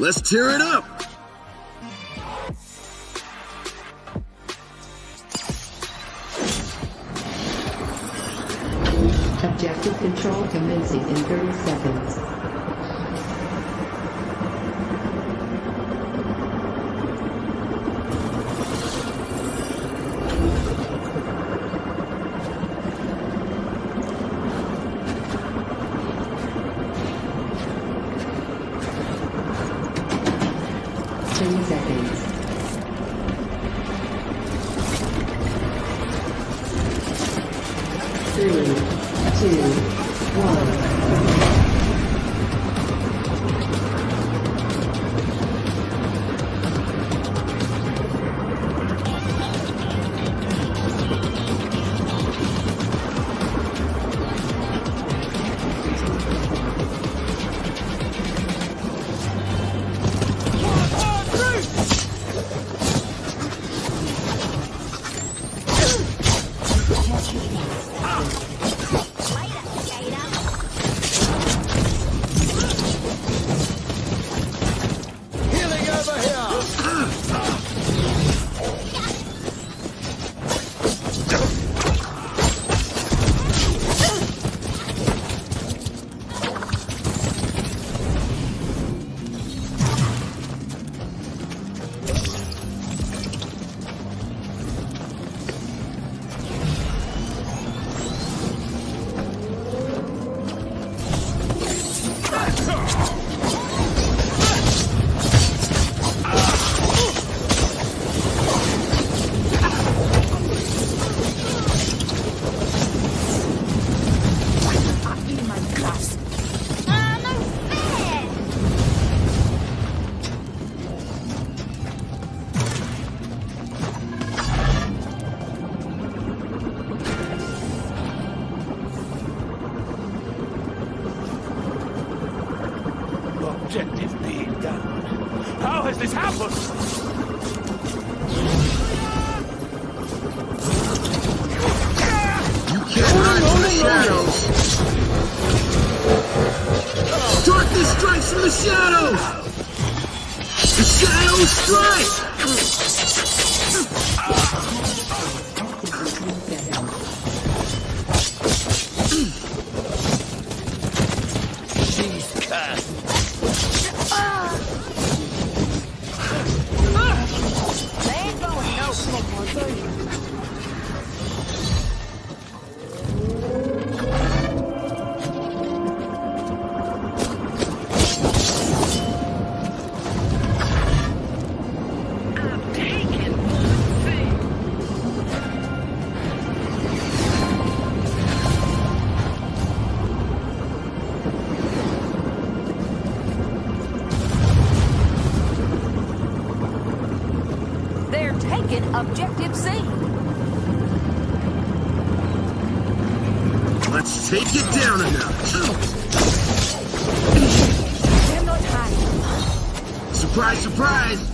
Let's tear it up! Objective control commencing in 30 seconds. Objective C. Let's take it down a notch. They're not hiding. Surprise, surprise.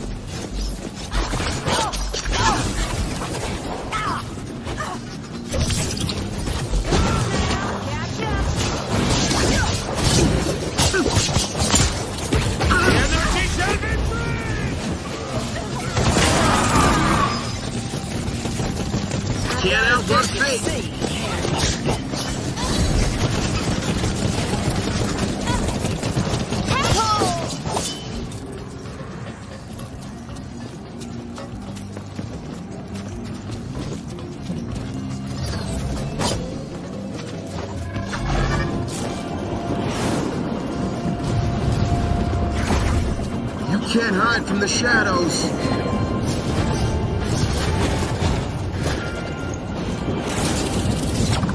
Can't hide from the shadows.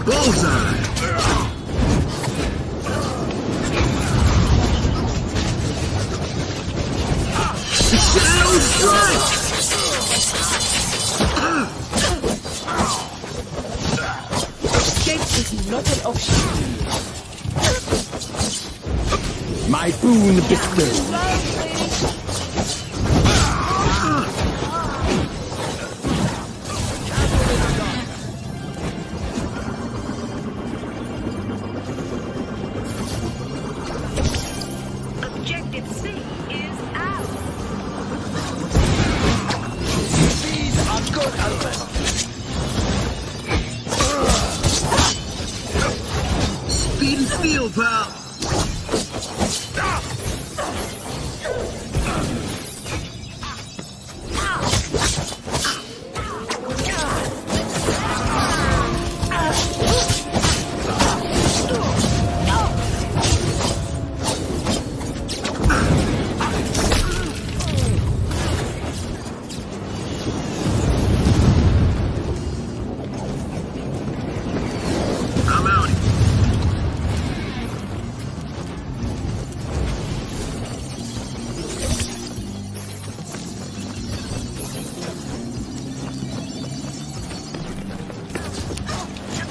Bullseye. The shadows strike. Escape is not an option. My boon bestowed. Objective C is out. Double pal!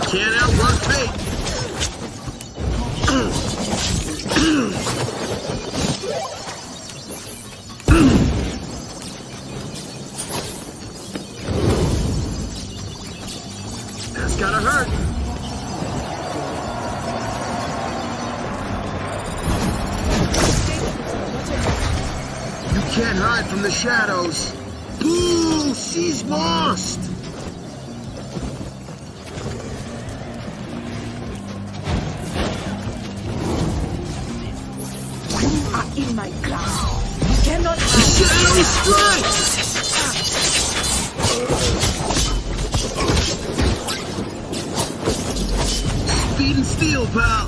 Can't outwork fate! That's gotta hurt! You can't hide from the shadows! Boo! She's lost! In my class, you cannot hide. Shadow strike! Speed and steel, pal.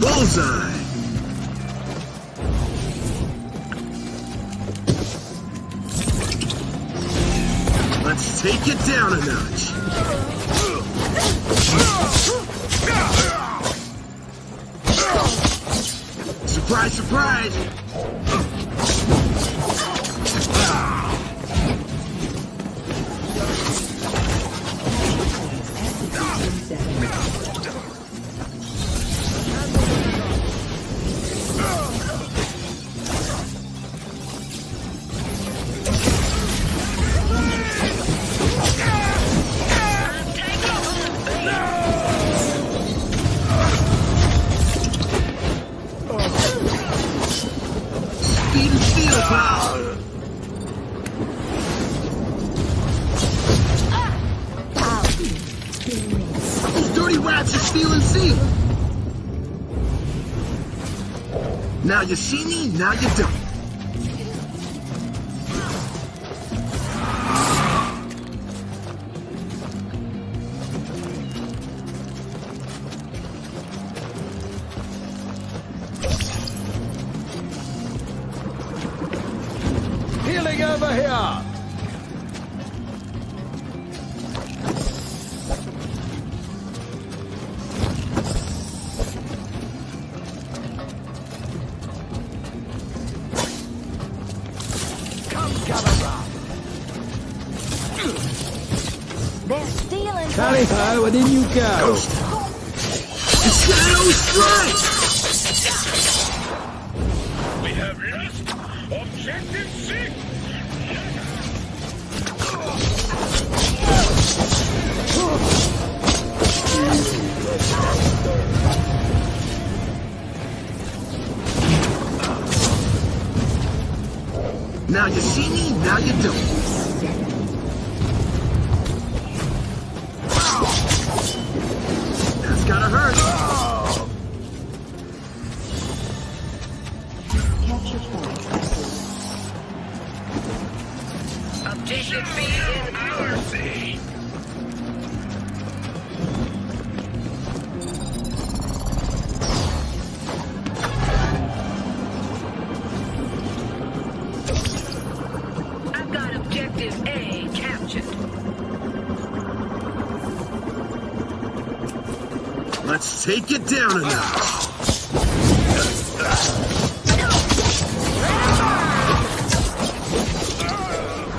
Bullseye! Let's take it down a notch. Surprise, surprise! Those dirty rats are stealing seed! Now you see me, now you don't. Healing over here! Clarify within you go. The shadow strike! We have lost objective 6! Now you see me, now you don't. Gotta hurt! Oh. Capture point. Objective B is our B. I've got objective A captured. Let's take it down a notch.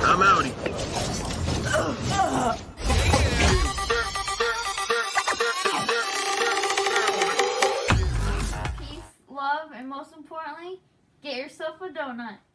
I'm outie. not.